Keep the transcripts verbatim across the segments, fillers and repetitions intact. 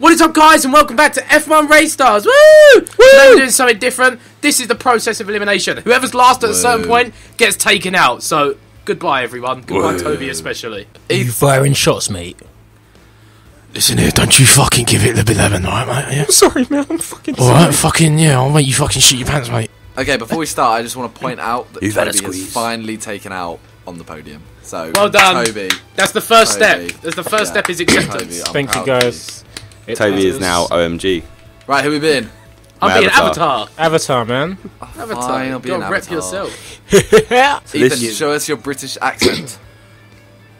What is up, guys, and welcome back to F one Race Stars. Woo! Woo! Today we're doing something different. This is the process of elimination. Whoever's last at Whoa. a certain point gets taken out. So, goodbye, everyone. Goodbye, Whoa. Toby, especially. Are you firing shots, mate? Listen here, don't you fucking give it the eleven, alright, mate? Yeah? I'm sorry, man. I'm fucking sorry. Alright, fucking, yeah, I'll make you fucking shit your pants, mate. Okay, before we start, I just want to point out that You've Toby is finally taken out on the podium. So, well done, Toby. That's the first Toby. step. That's the first yeah. step is acceptance. Toby, Thank you, guys. It Toby is now O M G. Right, who we been? I'm being Avatar. Avatar, man. Oh, Avatar. Fine, I'll be an Avatar. Rep yourself. So Ethan, you... show us your British accent.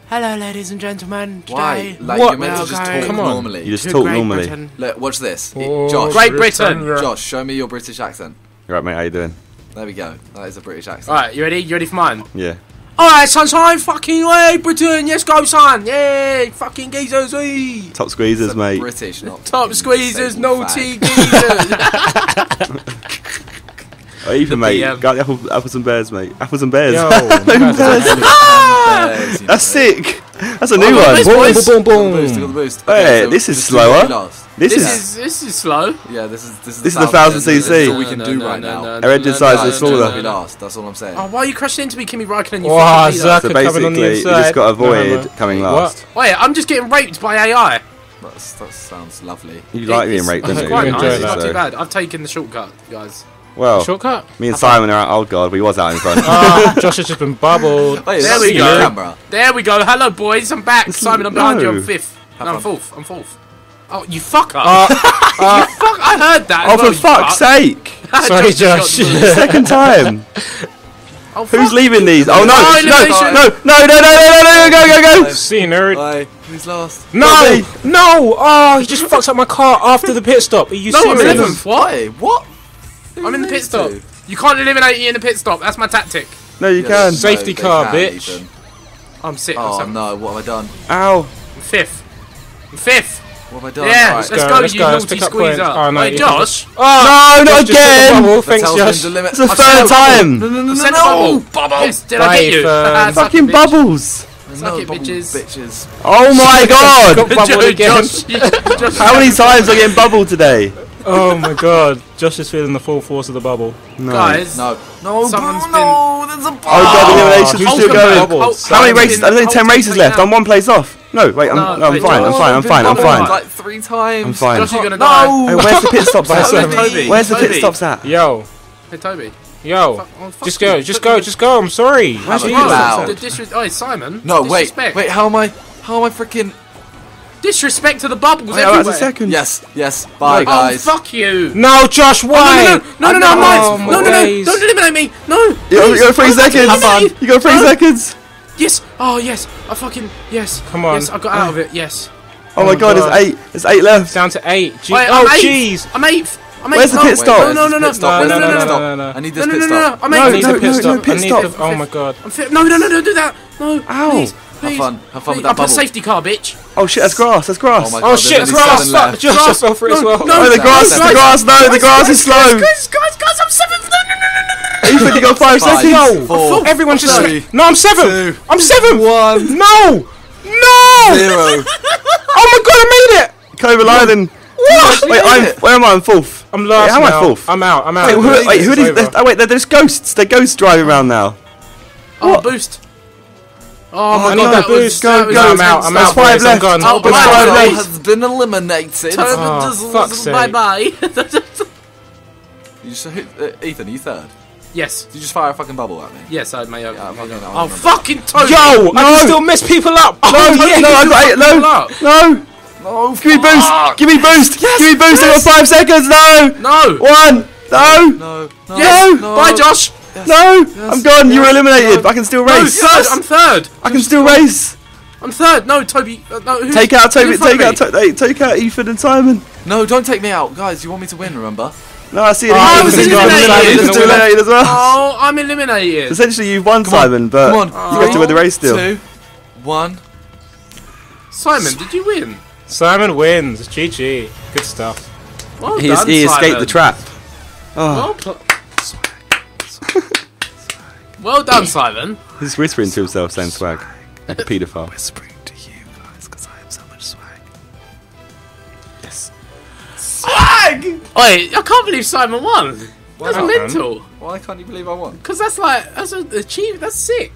Hello, ladies and gentlemen. Today, Why? Like, what? You're meant to just talk Come on. normally. You just talk Great normally. Britain. Look, watch this. Oh, Josh. Great Britain. Josh, show me your British accent. You're right, mate. How you doing? There we go. That is a British accent. All right, you ready? You ready for mine? Yeah. Alright, sunshine, fucking way, Britain, yes go son, yay, fucking geezers, wee. Top squeezers, mate. British, not Top squeezers, naughty geezers. Oh, Ethan, the mate, P M. Got the apple, apples and bears, mate. Apples and bears. Yo, and bears. Bears, you know. That's sick. That's a new oh, one. Boost, boom, boom, boom, boom. Got the boost, got the boost. Okay, hey, so this is slower. This, this is, is this is slow. Yeah, this is this is this the thousand cc. This is all we can no, do no, right no, now. Our engine size is smaller. That's all I'm saying. Oh, why are you crashing into me, Kimi Räikkönen? Wow, Zerka so basically, on the you just got to avoid no, no. coming last. What? Wait, I'm just getting raped by A I. That's, that sounds lovely. You like it being raped, don't you? Quite nice. It's not too bad. I've taken the shortcut, guys. Well, shortcut. Me and Simon are out. Oh god, we was out in front. Oh, Josh has just been bubbled. Wait, there we go. Camera. There we go. Hello, boys. I'm back. Simon, I'm behind you. I'm fifth. No, I'm fourth. I'm fourth. Oh, you fucker! Uh, uh, you fuck! I heard that. Oh, well, for fuck's sake! Sorry, Josh. Second time. Oh, Who's leaving these? Oh no! No! No! No! No! No! No! No! Go! Go! Go! See you, nerd. Who's last? No! No! Oh, he just fucks up my car after the pit stop. Are you serious? No, I'm eleventh. Why? What? I'm in the pit stop. You can't eliminate you in the pit stop. That's my tactic. No, you can. Safety car, bitch. I'm sick. Oh no! What have I done? Ow! I'm fifth. I'm fifth. What have I done? Yeah, right. let's, let's go, go let's you go. naughty let's squeeze up. Oh, no, hey, Josh! Oh, no, not again! The Thanks, Josh. The it's the I've third time! No, no, no, no, no. Bubbles! Yes, did I get you? Uh, fucking bitch. bubbles! Suck it, bitches. bitches. Oh my god! Josh, Josh, how many times are I getting bubbled today? Oh my god, Josh is feeling the full force of the bubble. No. Guys, no. No, someone's been... no, there's a bubble! Oh god, the elimination's oh, still going. Ult How many races? There's only ten races left. Now. I'm one place off. No, wait, I'm, no, no, I'm wait, fine, no, I'm fine, I'm fine, I'm fine. Like three times. I'm fine. Josh, you're gonna no. die. Hey, where's the pit stops at? Toby. Toby. Where's the Toby. pit stops at? Yo. Hey, Toby. Yo. Fuck, oh, fuck just go, you. just go, just go, I'm sorry. Where's the pit Oh, Simon. No, wait, wait, how am I, how am I freaking... Disrespect to the bubbles everywhere. That's a second. Yes, yes. Bye, guys. Oh, fuck you. No, Josh, why? No, no, no, I'm No, no, no. Don't eliminate me. No. You got three seconds. You got three seconds. Yes. Oh, yes. I fucking yes. Come on. Yes, I got out of it. Yes. Oh my God, it's eight. It's eight left. Down to eight. Oh, jeez. I'm eighth. Where's the pit stop? No, no, no, no, no, no, no. I need this pit stop. No, no, no, no, no, pit stop. Oh my God. No, no, no, no, do that. No. Ow. Please, have fun, have fun please. with that I bubble. I put a safety car, bitch. Oh shit, that's grass, that's grass. Oh, my God, oh shit, that's grass. Fuck, Josh, no, no, no, no, the grass, no, the grass, no, guys, the grass guys, is slow. Guys, guys, guys, guys, I'm seventh. No, no, no, no, no. You got five, five seconds. Four, Everyone's just. Three, no, I'm seventh. Two, I'm seventh. One. No. No. Zero. Oh my God, I made it. Cobra Island. What? Wait, I'm, where am I? I'm fourth. I'm last. How am I fourth? I'm out. I'm out. Wait, who did? Oh wait, there's ghosts. There's ghosts driving around now. Oh, boost. Oh my God, that boost! Go, go! I'm out. I'm out. Five left. Oh, Black has been eliminated. Bye bye. Ethan, are you third? Yes. Did you just fire a fucking bubble at me? Yes, I may have. Oh fucking Toby! Yo, I still mess people up. No, no, no, no! Give me boost! Give me boost! Give me boost! I got five seconds. No. No. One. No. No. No. Bye, Josh. Yes, no! Yes, I'm gone! Yes, you were eliminated! No. I can still race! No, third, I'm third! I can still race! I'm third! No, Toby! Uh, no, who's, take out Toby! Take out, to hey, take out Ethan and Simon! No, don't take me out! Guys, you want me to win, remember? No, I see it. Oh, I was eliminated! Just eliminated as well! Oh, I'm eliminated! Essentially, you've won, Simon, but Come on. Oh, you have to win the race still. Two, one. Simon, did you win? Simon wins! G G! Good stuff. Well he, done, he escaped Simon. the trap. Oh. Well Well done, Simon. He's whispering to himself, saying swag. Like a paedophile. Whispering to you guys, because I have so much swag. Yes. Swag! Wait, I can't believe Simon won. Why that's not, mental. Man? Why can't you believe I won? Because that's like, that's an achievement, that's sick.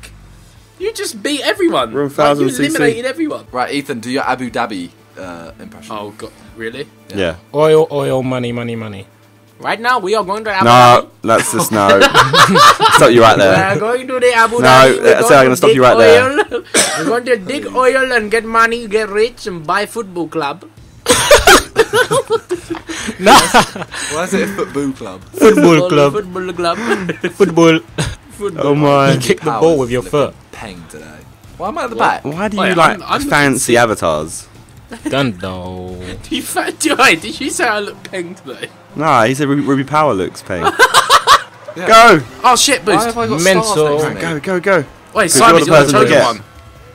You just beat everyone. We're like, you eliminated everyone. Right, Ethan, do your Abu Dhabi uh, impression. Oh, God, really? Yeah. yeah. Oil, oil, money, money, money. Right now, we are going to Abu Dhabi. No, let's just, no. Stop you right there. We're going to the Abu Dhabi. No, so I'm going to stop you right oil. there. We're going to dig oil and get money, get rich, and buy football club. No. Why is it a football club? Football club. Football club. Football. Football. Oh my. You kick the ball with your foot. Peng today. Why am I at the what? back? Why do you Wait, like I'm, I'm fancy avatars? Don't know. Do you fancy? Did you say I look peng today? Nah, he said Ruby, Ruby Power looks peng. Yeah. Go! Oh shit, boost. Why have I got mental. Right, go, go, go. Wait, Simon, you're the, you're the chosen one.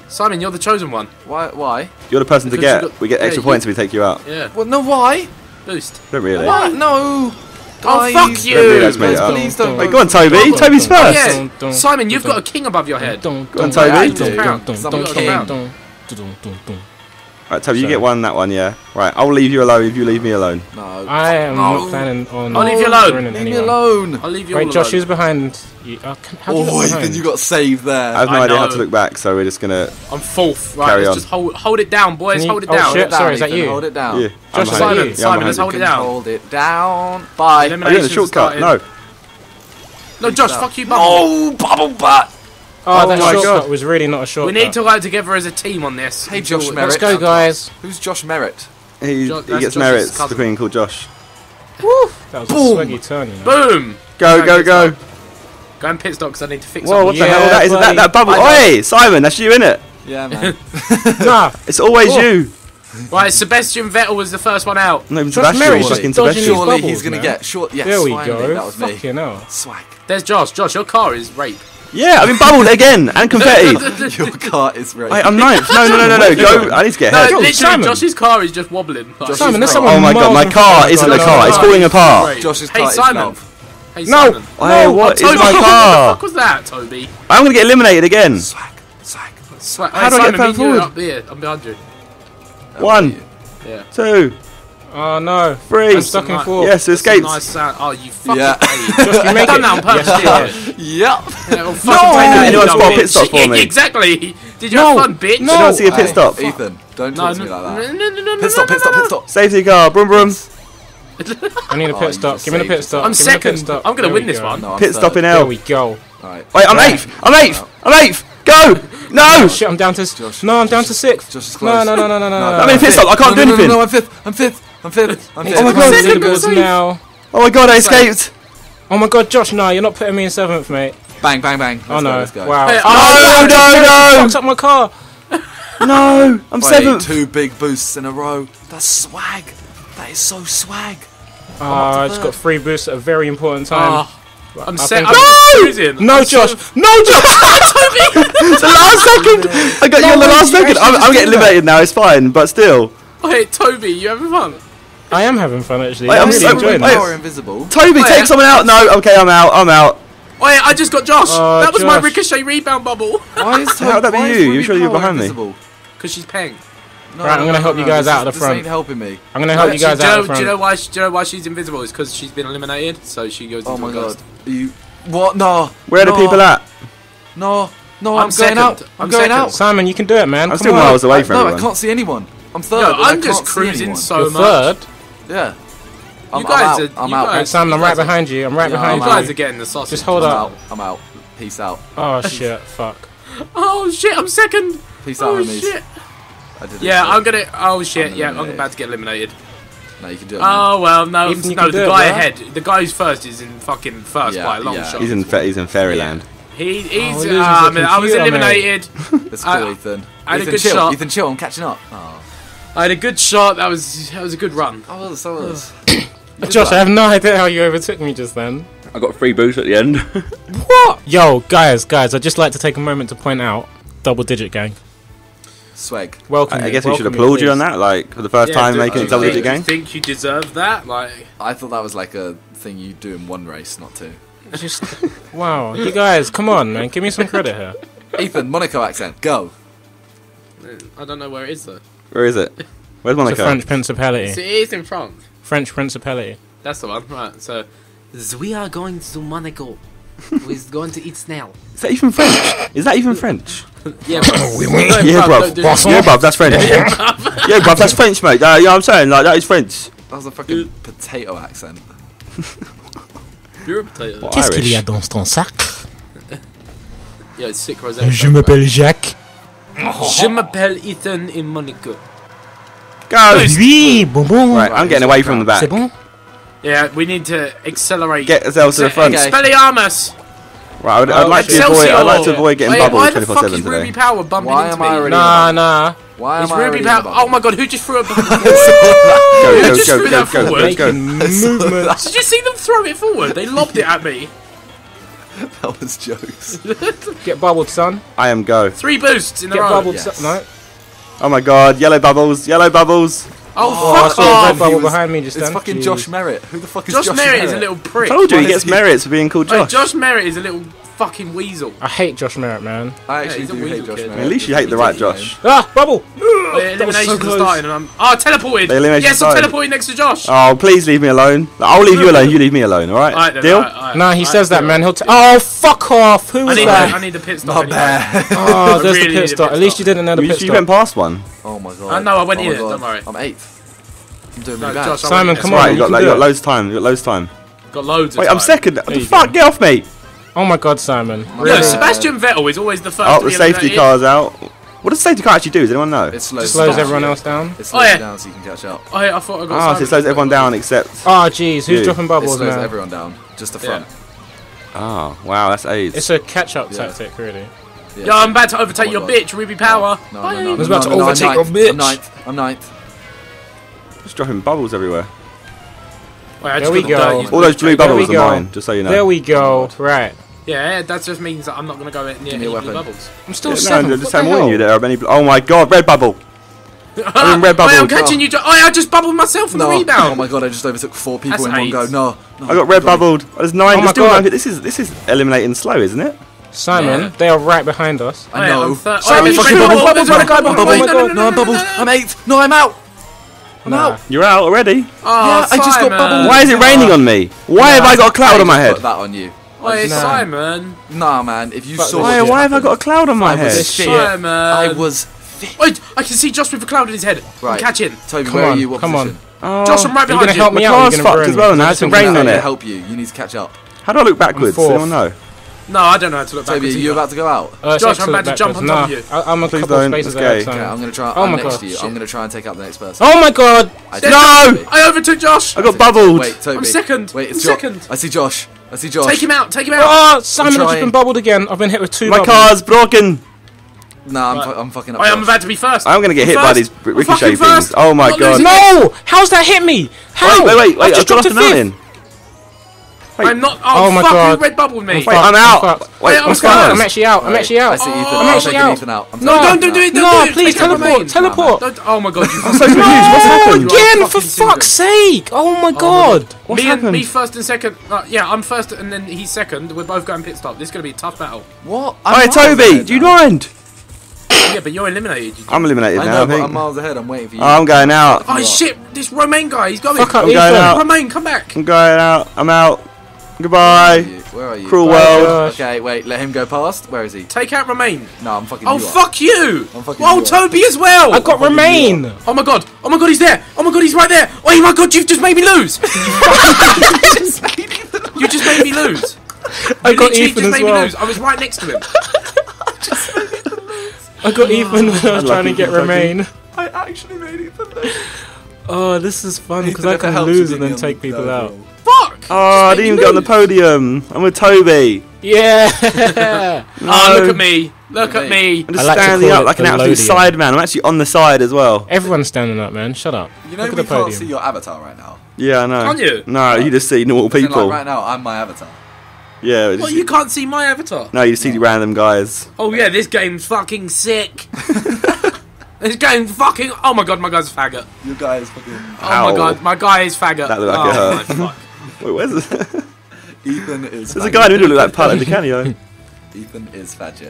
Simon, you're the chosen one. Why? Why? You're the person because to get. Got, we get extra yeah, points if we take you out. Yeah. Well, no, why? Boost. Don't really. Why? No. Oh, fuck you! Really please don't. Wait, go on, Toby. Don't, don't, Toby's first. Oh, yeah. Simon, you've don't, got a king above your head. Don't, don't, go on, Toby. Don't, don't, don't, don't, don't, don't, don't, don't, don't. Right, Toby, you get one. That one, yeah. Right, I'll leave you alone if you leave me alone. No, I am no. not planning on. I'll leave you alone. Leave me alone. I'll leave you alone. Wait, Josh, who's behind you? Oh, Ethan, you got saved there. I have no I idea know. how to look back, so we're just gonna. I'm fourth. Right, carry let's on. just hold hold it down, boys. You, hold it oh, down. Shit, sorry, is that you? Hold it down. Yeah. Josh, Simon, yeah, Simon, let's hold it down. Hold it down. Bye. I'm doing a shortcut. No. No, Josh, fuck you, bubble. Oh, bubble butt. Oh, oh that my shortcut God. was really not a shortcut. We need to work together as a team on this. Hey, Josh Merritt. Let's go, guys. Who's Josh Merritt? He, jo he gets Josh's merits cousin. between called Josh. Woo! That was Boom. a swaggy turn, you know. Boom! Go, go, go. Go, go and pit stop because I need to fix it. Whoa, up. what yeah, the hell? That, isn't that that bubble? Oi, Simon, that's you, innit? Yeah, man. Nah, it's always oh. you. Right, Sebastian Vettel was the first one out. No, Josh Merritt's fucking Sebastian. Surely he's going to get short. Yes, there we go. That was me. Fucking hell. Swag. There's Josh. Josh, your car is rape. Yeah, I've been bubbled again, and confetti. Your car is ready. Wait, I'm ninth. No, no, no, no, no. Go. I need to get ahead. No, literally, Josh's car is just wobbling. Like. Simon, there's someone. Oh my god, my car isn't a car. It's falling apart. Josh's car is Simon. Hey, Simon. No. Hey, what is my car? What the fuck was that, Toby? I'm gonna get eliminated again. Swag, swag, swag. How do I get further forward? Up here. I'm behind you. One. Yeah. Two. Oh no! Free. I'm stuck in four. Yes, it escapes. Nice sound. Oh, you fucking yeah. Josh, you make done it. that on purpose, yes, did you? Yep. Yeah, well, no. Did you want to spot a pit stop for me? Exactly. Did you no. have fun, bitch? No. Did you want to see a pit stop? Hey, Ethan, don't talk no, to no, me like that. No, no, no, no, pit stop! Pit stop! Pit stop! Safety car! Broom broom. I need a pit stop. Give me a pit stop. I'm second. I'm gonna win this one. Pit stop in L. There we go. Wait, I'm eighth. I'm eighth. I'm eighth. Go! No! Shit, I'm down to Josh. No, I'm down to sixth. Josh is close. No, no, no, no, no, no. I'm in pit stop. I can't do anything. No, I'm fifth. I'm fifth. I'm fifth. I'm fifth. Oh my god, it's now. Oh my god, I escaped. Oh my god, Josh, no, you're not putting me in seventh, mate. Bang, bang, bang. Let's oh no. Go, let's go. Wow. Hey, oh, no, no, no, no! Fucked up my car. No, I'm seventh. Two big boosts in a row. That's swag. That is so swag. Oh, I just got three boosts at a very important time. I'm set. No! No, Josh. No, Josh! It's the last second! I got no, you on the last second! I'm, I'm getting eliminated now, it's fine, but still. Wait, Toby, you having fun? I am having fun, actually. Wait, I'm, I'm really so enjoying this. You're invisible. Toby, Wait, take I someone out! No, okay, I'm out, I'm out. Wait, I just got Josh! Oh, that was Josh. my ricochet rebound bubble! Why is Toby, How would that be you? You're sure you're behind invisible? me? Because she's peng. No, right, I'm going to help no, you guys no, out of the front. This ain't helping me. I'm going to help you guys out of the front. Do you know why she's invisible? It's because she's been eliminated, so she goes into the ghost. Oh my god. What? No. Where are the people at? No. No, I'm, I'm going out. I'm, I'm going second. out. Simon, you can do it, man. I'm still miles away from you. No, everyone. I can't see anyone. I'm third. No, I'm just cruising so You're much. Third. Yeah. I'm, you guys I'm out. Are, I'm you out. Guys, right, Simon, I'm right behind you. I'm right yeah, behind I'm you. You guys are getting the sausage. Just hold I'm up. Out. I'm out. Peace out. Oh shit! Fuck. Oh shit! I'm second. Peace out, homies. Oh shit! I did it. Yeah, I'm gonna. Oh shit! Yeah, I'm about to get eliminated. No, you can do it. Oh well, no, no. The guy ahead, the guy who's first is in fucking first by a long shot. He's in. He's in fairyland. He, he's, oh, uh, I, mean, I was eliminated. That's cool, I, Ethan. I had Ethan, a good chill. shot. Ethan, chill. I'm catching up. Oh. I had a good shot. That was that was a good run. Oh, well, so was. Josh, I have no idea how you overtook me just then. I got free boost at the end. What? Yo, guys, guys, I'd just like to take a moment to point out double digit gang. Swag. Welcome. I, I guess we should applaud you, you on that, like for the first yeah, time do, making oh, double digit gang. I think you deserve that. Like, I thought that was like a thing you do in one race, not two. Just wow, you guys, come on, man, give me some credit here. Ethan, Monaco accent, go. I don't know where it is though. Where is it? Where's Monaco? It's a French principality. It's, it is in France. French Principality. That's the one, right? So we are going to Monaco. We're going to eat snail. Is that even French? Is that even French? Yeah, bruv. Yeah, bruv. Yeah, bruv. That's French. Yeah, bruv. That's French, mate. Uh, you know what I'm saying? Like, that is French. That was a fucking Dude. potato accent. You're a potato. Qu'est-ce qu'il y a dans ton sac? Yeah, it's sick, Rosetta. Je m'appelle Jacques. Oh. Je m'appelle Ethan in Monaco. Go! Oui, bon, bon. Right, I'm getting away from the back. C'est bon? Yeah, we need to accelerate. Get ourselves to the front. Okay. Expelliarmus! Right, I'd, oh, I'd, like to avoid, I'd like to avoid getting bubbled twenty-four seven today. Why the fuck is Ruby Power bumping into me? Nah, nah. Why am I already bumping? Oh my god, who just threw a bubble? Who just threw that forward? Did you see them throw it forward? They lobbed it at me. That was jokes. Get bubbled, son. I am go. Three boosts in the row. Get bubbled, son. No. Oh my god, yellow bubbles, yellow bubbles. Oh, oh fuck off! Red bubble behind me just it's done. fucking Jeez. Josh Merritt. Who the fuck is Josh, Josh Merritt? Josh Merritt is a little prick. I told you, he gets merits for being called Josh. Wait, Josh Merritt is a little fucking weasel. I hate Josh Merritt, man. I actually yeah, do hate Josh Merritt. I mean, at least you hate he the right Josh. Him. Ah, bubble! Oh, the elimination's so starting and I'm... Oh, I teleported! Yes, I'm teleporting next to Josh! Oh, please leave me alone. I'll leave you alone, you leave me alone, alright? All right, Deal? Right, right, nah, he right, says right, that, man. He'll t Oh, fuck off! Who was that? I need the pit stop. Oh, there's the pit stop. At least you didn't know the pit stop. You went past one. Oh my god. I know, I went in it, don't worry. I'm eighth. I'm doing no, Josh, Simon, come on! Right, you, you, got, you got loads of time. You got loads of time. Got loads. Wait, of time. I'm second. What the fuck? Go. Get off me! Oh my god, Simon! Really? No, Sebastian Vettel is always the first. Oh, to the safety car's out. What does the safety car actually do? Does anyone know? It slows, it slows everyone else down. It slows oh, yeah. down so you can catch up. Oh yeah, I thought I got. Ah, oh, so it slows everyone down except. Oh jeez, who's you. dropping bubbles now? It slows now? everyone down. Just the front. Yeah. Oh wow, that's AIDS. It's a catch-up yeah. tactic, really. Yeah. Yo, I'm about to overtake your bitch, Ruby Power. No, I was about to overtake your bitch. I'm ninth. I'm ninth. Just dropping bubbles everywhere. Wait, there we go. All those blue bubbles are mine, just so you know. There we go. Right. Yeah, that just means that I'm not going to go near any blue bubbles. I'm still seven. No, just warning you there are many. Oh my god, red bubble. I'm in red bubble. I'm catching you. I just bubbled myself in the rebound. Oh my god, I just overtook four people in one go. No, I got red bubbled. There's nine. Oh my god, this is this is eliminating slow, isn't it? Simon, they are right behind us. I know. Simon, bubbled. No, I'm bubbled. I'm eighth. No, I'm out. I'm nah. out. You're out already? Oh, yeah, Simon. I just got bubbled. Why is it raining on me? Why nah, have I got a cloud on my head? Put that on you. Wait, nah. Simon. Nah, man. If you but saw. Why, why have I got a cloud on my I head? Was Simon. I was. Wait, I can see Josh with a cloud in his head. Right. Catch him. Toby, come where on, are you? What come position? on. Oh. Josh, I'm right behind you. Help me my car's fucked as well now. It's raining on it. Help you. You need to catch up. How do I look backwards? Anyone know? No, I don't know how to look backwards. Toby, you're about to go out. Uh, Josh, I'm about to backwards. jump on nah. top of you. I, I'm a Please couple of spaces okay. okay, I'm gonna try. Oh I'm my next god. to you. Shit. I'm gonna try and take out the next person. Oh my god! I no! I overtook Josh. I got bubbled. Wait, Toby. I'm second. Wait, it's Josh. Second. I see Josh. I see Josh. Take him out. Take him out. Oh, Simon, I've just been bubbled again. I've been hit with two. My bubbles. car's broken. Nah, I'm, right. I'm fucking up. I am about to be first. I'm gonna get hit by these ricochet things. Oh my god! No! How's that hit me? How? Wait, wait, wait! I just dropped a fifth. Wait. I'm not. Oh, oh my fuck, god! You red bubbled me. I'm, Wait, I'm out. Wait, Wait, I'm, I'm, I'm actually out. I'm right. actually out. I see Ethan. I'm actually out. Ethan out. I'm no, don't, don't do it. Don't no, do it. please teleport. Teleport. teleport. teleport. No. Oh my god! I'm so confused. No, what's happened? Again, for fuck's sake! Oh my god! Oh, me and me first and second. Uh, yeah, I'm first and then he's second. We're both going pit stop. This is gonna be a tough battle. What? Alright, Toby, do you mind? Yeah, but you're eliminated. You I'm eliminated I now. Know, I think. But I'm miles ahead. I'm waiting for you. Oh, I'm going out. Oh shit! This Romain guy, he's going. I'm going out. Romain, come back. I'm going out. I'm out. Goodbye. Where are you? Where are you? Cruel Bye. world. Okay, wait. Let him go past. Where is he? Take out Romain. No, I'm fucking. Oh you fuck up. you! I'm fucking. Oh, Toby as well. I got Romain. Oh my god. Oh my god, he's there. Oh my god, he's right there. Oh my god, you've just made me lose. You just made me lose. I you got Ethan just as made well. Me lose. I was right next to him. just made Ethan lose. I got Ethan when I was I trying to get Romain. I actually made Ethan lose. Oh, this is fun because I can lose and then take people no, out. No. Oh, I didn't even lose. get on the podium. I'm with Toby. Yeah. No. Oh, look at me. Look at me. I'm just like standing up like an absolute side man. I'm actually on the side as well. Everyone's standing up, man. Shut up. You know look we at the can't podium. see your avatar right now. Yeah, I know. Can't you? No, you just see normal people. Like right now, I'm my avatar. Yeah. Well, you can't see my avatar. No, you just see yeah. random guys. Oh yeah, this game's fucking sick. This game fucking. Oh my god, my guy's a faggot. Your guy is fucking. Ow. Oh my god, my guy is faggot. That looked like oh, it hurt. My fuck. Wait, where's it? Ethan is. There's faggot. a guy in the middle who looked like Paolo Di Canio. Ethan is faggot.